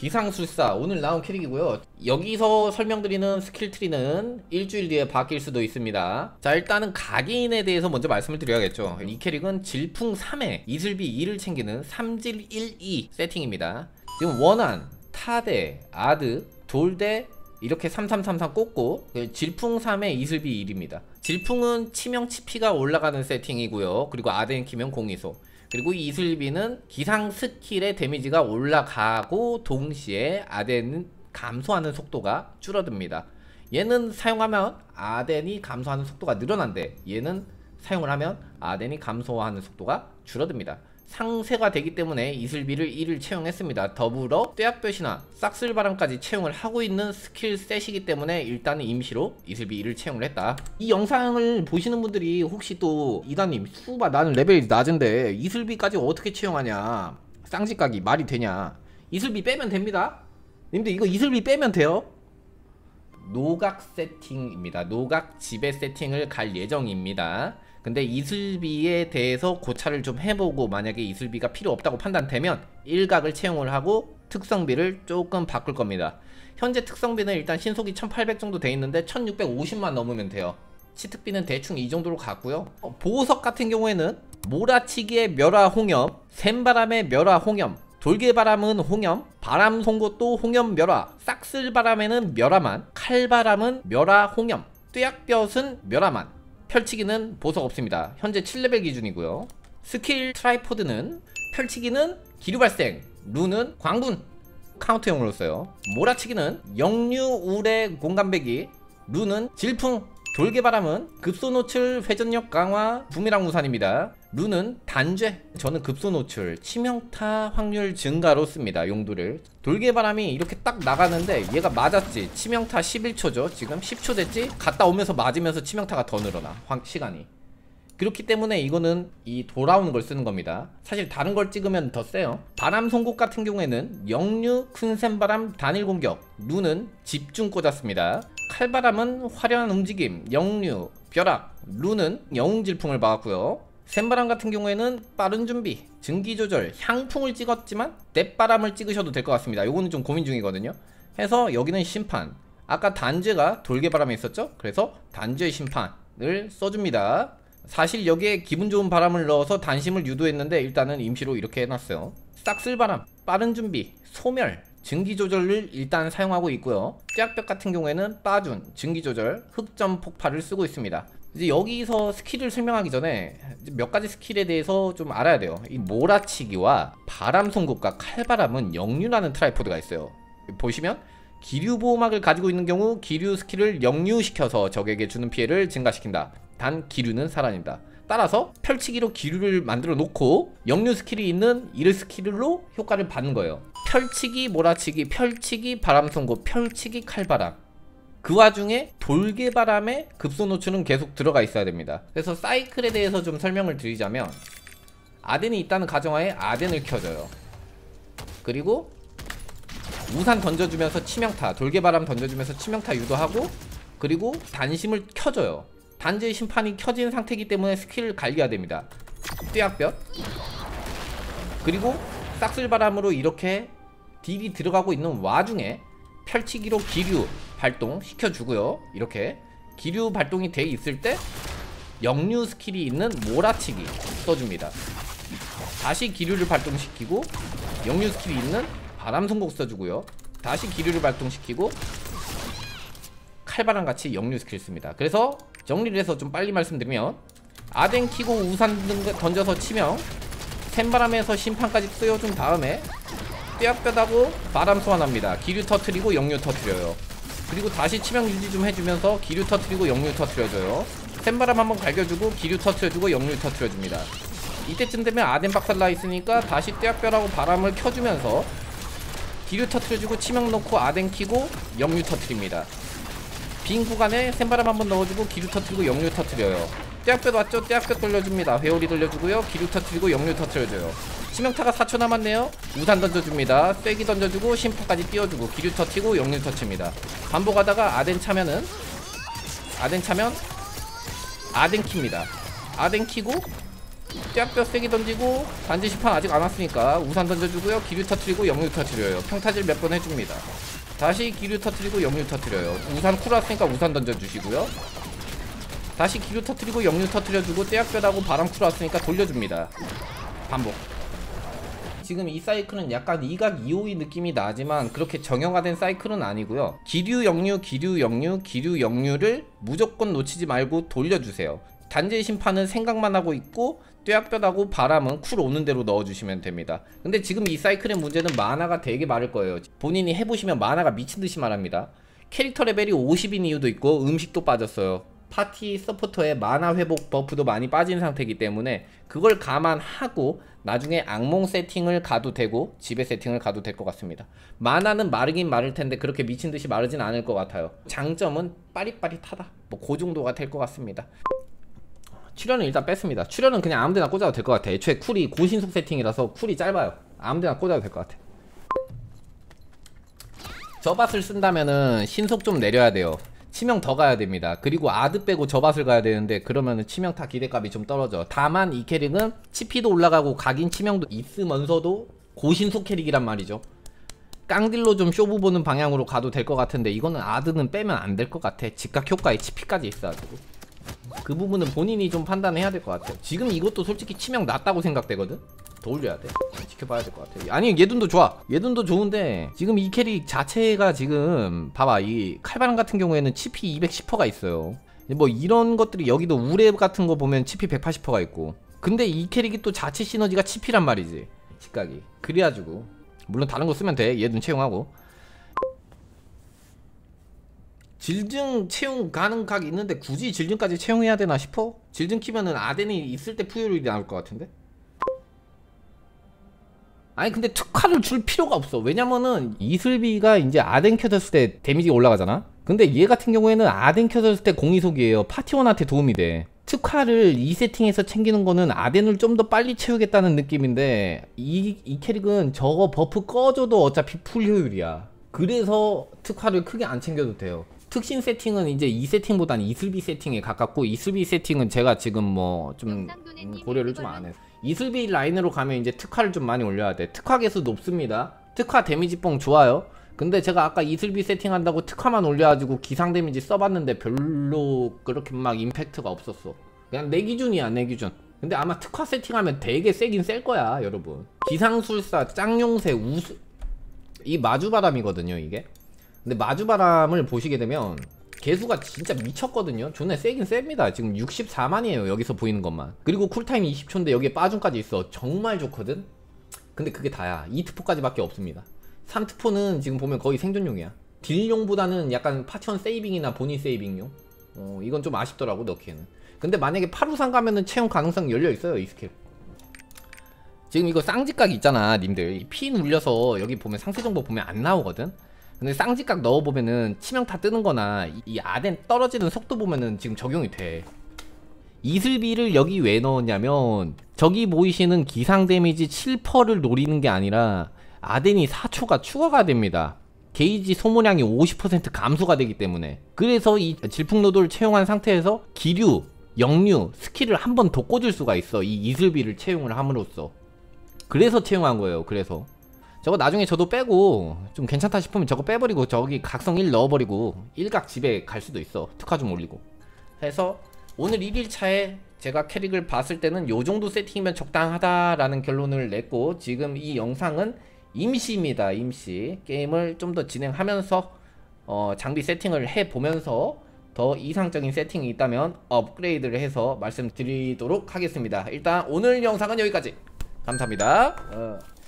기상술사 오늘 나온 캐릭이고요. 여기서 설명드리는 스킬트리는 일주일 뒤에 바뀔 수도 있습니다. 자, 일단은 각인에 대해서 먼저 말씀을 드려야겠죠. 이 캐릭은 질풍 3에 이슬비 2를 챙기는 3질 1-2 세팅입니다. 지금 원한, 타대, 아드, 돌대 이렇게 3333 꽂고 질풍 3에 이슬비 1입니다 질풍은 치명치피가 올라가는 세팅이고요. 그리고 아드엔 키면 공이소, 그리고 이슬비는 기상 스킬의 데미지가 올라가고 동시에 아덴은 감소하는 속도가 줄어듭니다. 얘는 사용하면 아덴이 감소하는 속도가 늘어난데 얘는 사용을 하면 아덴이 감소하는 속도가 줄어듭니다. 상쇄가 되기 때문에 이슬비를 1을 채용했습니다. 더불어 뙤약볕이나 싹쓸바람까지 채용을 하고 있는 스킬셋이기 때문에 일단은 임시로 이슬비 1을 채용을 했다. 이 영상을 보시는 분들이 혹시 또 이다님 수바 나는 레벨이 낮은데 이슬비까지 어떻게 채용하냐, 쌍지각이 말이 되냐. 이슬비 빼면 됩니다. 님들 이거 이슬비 빼면 돼요. 노각 세팅입니다. 노각 지배 세팅을 갈 예정입니다. 근데 이슬비에 대해서 고찰을 좀 해보고 만약에 이슬비가 필요 없다고 판단되면 일각을 채용을 하고 특성비를 조금 바꿀 겁니다. 현재 특성비는 일단 신속이 1800 정도 돼 있는데 1650만 넘으면 돼요. 치특비는 대충 이 정도로 갔고요. 보호석 같은 경우에는 몰아치기의 멸화홍염, 센바람의 멸화홍염, 돌개바람은 홍염, 바람송곳도 홍염 멸화, 싹쓸바람에는 멸화만, 칼바람은 멸화홍염, 뙤약볕은 멸화만, 펼치기는 보석 없습니다. 현재 7레벨 기준이고요. 스킬 트라이포드는 펼치기는 기류 발생, 루는 광분 카운터용으로 써요. 몰아치기는 역류 우레 공간배기, 루는 질풍, 돌개바람은 급소노출 회전력 강화 부메랑 우산입니다. 루는 단죄, 저는 급소노출 치명타 확률 증가로 씁니다. 용도를 돌개바람이 이렇게 딱 나가는데 얘가 맞았지, 치명타 11초죠 지금 10초 됐지, 갔다 오면서 맞으면서 치명타가 더 늘어나 시간이. 그렇기 때문에 이거는 이 돌아오는 걸 쓰는 겁니다. 사실 다른 걸 찍으면 더 세요. 바람송곳 같은 경우에는 역류, 큰 센바람, 단일공격, 루는 집중 꽂았습니다. 칼바람은 화려한 움직임, 역류, 벼락, 루는 영웅질풍을 박았고요. 센바람 같은 경우에는 빠른 준비, 증기조절, 향풍을 찍었지만 뎃바람을 찍으셔도 될 것 같습니다. 요거는 좀 고민 중이거든요. 해서 여기는 심판, 아까 단죄가 돌개바람에 있었죠? 그래서 단죄 심판을 써줍니다. 사실 여기에 기분 좋은 바람을 넣어서 단심을 유도했는데 일단은 임시로 이렇게 해놨어요. 싹쓸바람, 빠른 준비, 소멸, 증기조절을 일단 사용하고 있고요. 뙤약볕 같은 경우에는 빠준, 증기조절, 흑점 폭발을 쓰고 있습니다. 이제 여기서 스킬을 설명하기 전에 몇 가지 스킬에 대해서 좀 알아야 돼요. 이 몰아치기와 바람송곳과 칼바람은 역류라는 트라이포드가 있어요. 보시면 기류보호막을 가지고 있는 경우 기류 스킬을 역류시켜서 적에게 주는 피해를 증가시킨다. 단 기류는 살아납니다. 따라서 펼치기로 기류를 만들어 놓고 역류 스킬이 있는 이를 스킬로 효과를 받는 거예요. 펼치기, 몰아치기, 펼치기, 바람송곳, 펼치기, 칼바람. 그 와중에 돌개바람의 급소노출은 계속 들어가 있어야 됩니다. 그래서 사이클에 대해서 좀 설명을 드리자면 아덴이 있다는 가정하에 아덴을 켜줘요. 그리고 우산 던져주면서 치명타, 돌개바람 던져주면서 치명타 유도하고, 그리고 단심을 켜줘요. 단죄의 심판이 켜진 상태이기 때문에 스킬을 갈겨야 됩니다. 뙤약볕, 그리고 싹쓸바람으로 이렇게 딜이 들어가고 있는 와중에 펼치기로 기류 발동 시켜주고요. 이렇게 기류 발동이 돼 있을 때 역류 스킬이 있는 몰아치기 써줍니다. 다시 기류를 발동시키고 역류 스킬이 있는 바람송곳 써주고요. 다시 기류를 발동시키고 칼바람같이 역류 스킬 씁니다. 그래서 정리를 해서 좀 빨리 말씀드리면 아덴 키고 우산 던져서 치명, 센바람에서 심판까지 쓰여준 다음에 뙤약볕하고 바람 소환합니다. 기류 터트리고 역류 터트려요. 그리고 다시 치명 유지 좀 해주면서 기류 터트리고 역류 터트려줘요. 센바람 한번 갈겨주고 기류 터트려주고 역류 터트려줍니다. 이때쯤 되면 아덴 박살나 있으니까 다시 뙤약볕하고 바람을 켜주면서 기류 터트려주고 치명 넣고 아덴 키고 역류 터트립니다. 빈 구간에 센바람 한번 넣어주고 기류 터트리고 역류 터트려요. 뙤약볕 왔죠? 뙤약볕 돌려줍니다. 회오리 돌려주고요. 기류 터트리고 역류 터트려줘요. 치명타가 4초 남았네요. 우산 던져줍니다. 쐐기 던져주고 심포까지 띄워주고 기류 터트리고 역류 터트립니다. 반복하다가 아덴 차면 아덴 킵니다. 아덴 키고 뙤약볕 세게 던지고 단죄 심판 아직 안 왔으니까 우산 던져주고요. 기류 터트리고 역류 터트려요. 평타질 몇 번 해줍니다. 다시 기류 터트리고 역류 터트려요. 우산 쿨 왔으니까 우산 던져주시고요. 다시 기류 터트리고 역류 터트려주고 뙤약볕하고 바람 쿨 왔으니까 돌려줍니다. 반복. 지금 이 사이클은 약간 이각 252 느낌이 나지만 그렇게 정형화된 사이클은 아니고요. 기류 역류 기류 역류 기류 역류를 무조건 놓치지 말고 돌려주세요. 단죄 심판은 생각만 하고 있고 뙤약볕하고 바람은 쿨 오는 대로 넣어주시면 됩니다. 근데 지금 이 사이클의 문제는 만화가 되게 많을 거예요. 본인이 해보시면 만화가 미친듯이 말합니다. 캐릭터 레벨이 50인 이유도 있고 음식도 빠졌어요. 파티 서포터의 만화 회복 버프도 많이 빠진 상태이기 때문에 그걸 감안하고 나중에 악몽 세팅을 가도 되고 지배 세팅을 가도 될 것 같습니다. 만화는 마르긴 마를 텐데 그렇게 미친듯이 마르진 않을 것 같아요. 장점은 빠릿빠릿하다 뭐 그 정도가 될 것 같습니다. 출연은 일단 뺐습니다. 출연은 그냥 아무데나 꽂아도 될 것 같아. 애초에 쿨이 고신속 세팅이라서 쿨이 짧아요. 아무데나 꽂아도 될 것 같아. 저밭을 쓴다면은 신속 좀 내려야 돼요. 치명 더 가야 됩니다. 그리고 아드 빼고 저밭을 가야 되는데 그러면은 치명타 기대값이 좀 떨어져. 다만 이 캐릭은 치피도 올라가고 각인 치명도 있으면서도 고신속 캐릭이란 말이죠. 깡딜로 좀 쇼부 보는 방향으로 가도 될 것 같은데 이거는 아드는 빼면 안 될 것 같아. 직각 효과에 치피까지 있어가지고 그 부분은 본인이 좀 판단해야 될 것 같아요. 지금 이것도 솔직히 치명 낮다고 생각되거든? 더 올려야 돼. 지켜봐야 될 것 같아요. 아니 얘둔도 좋아. 얘둔도 좋은데 지금 이 캐릭 자체가 지금 봐봐. 이 칼바람 같은 경우에는 치피 210%가 있어요. 뭐 이런 것들이 여기도 우레 같은 거 보면 치피 180%가 있고 근데 이 캐릭이 또 자체 시너지가 치피란 말이지. 직각이. 그래가지고 물론 다른 거 쓰면 돼. 얘둔 채용하고 질증 채용 가는 각 있는데 굳이 질증까지 채용해야 되나 싶어? 질증 키면은 아덴이 있을 때 푸유율이 나올 것 같은데? 아니 근데 특화를 줄 필요가 없어. 왜냐면은 이슬비가 이제 아덴 켜졌을 때 데미지가 올라가잖아? 근데 얘 같은 경우에는 아덴 켜졌을 때 공이속이에요. 파티원한테 도움이 돼. 특화를 이 세팅에서 챙기는 거는 아덴을 좀 더 빨리 채우겠다는 느낌인데 이 캐릭은 저거 버프 꺼줘도 어차피 풀 효율이야. 그래서 특화를 크게 안 챙겨도 돼요. 특신 세팅은 이제 이 세팅보단 이슬비 세팅에 가깝고 이슬비 세팅은 제가 지금 뭐 좀 고려를 좀 안 해서 이슬비 라인으로 가면 이제 특화를 좀 많이 올려야 돼. 특화 개수 높습니다. 특화 데미지 뽕 좋아요. 근데 제가 아까 이슬비 세팅한다고 특화만 올려가지고 기상 데미지 써봤는데 별로 그렇게 막 임팩트가 없었어. 그냥 내 기준이야 내 기준. 근데 아마 특화 세팅하면 되게 세긴 셀 거야 여러분. 기상술사 짱용새 우수 이 마주바람이거든요 이게. 근데 마주바람을 보시게 되면 개수가 진짜 미쳤거든요. 존나 세긴 셉니다. 지금 64만이에요 여기서 보이는 것만. 그리고 쿨타임 20초인데 여기에 빠줌까지 있어. 정말 좋거든. 근데 그게 다야. 2특포까지 밖에 없습니다. 3특포는 지금 보면 거의 생존용이야. 딜용보다는 약간 파티원 세이빙이나 본인 세이빙용. 이건 좀 아쉽더라고 넣기에는. 근데 만약에 8우상 가면은 채용 가능성 열려있어요 이 스킬. 지금 이거 쌍지각 있잖아 님들. 피 눌려서 여기 보면 상세 정보 보면 안 나오거든. 근데 쌍지각 넣어보면은 치명타 뜨는 거나 이 아덴 떨어지는 속도 보면은 지금 적용이 돼. 이슬비를 여기 왜 넣었냐면 저기 보이시는 기상 데미지 7%를 노리는 게 아니라 아덴이 4초가 추가가 됩니다. 게이지 소모량이 50% 감소가 되기 때문에. 그래서 이 질풍 노도를 채용한 상태에서 기류, 역류, 스킬을 한 번 더 꽂을 수가 있어. 이 이슬비를 채용을 함으로써. 그래서 채용한 거예요. 그래서 저거 나중에 저도 빼고 좀 괜찮다 싶으면 저거 빼버리고 저기 각성 1 넣어버리고 일각 집에 갈 수도 있어. 특화 좀 올리고 해서 오늘 1일차에 제가 캐릭을 봤을 때는 요정도 세팅이면 적당하다라는 결론을 냈고 지금 이 영상은 임시입니다. 임시 게임을 좀 더 진행하면서 장비 세팅을 해보면서 더 이상적인 세팅이 있다면 업그레이드를 해서 말씀드리도록 하겠습니다. 일단 오늘 영상은 여기까지. 감사합니다.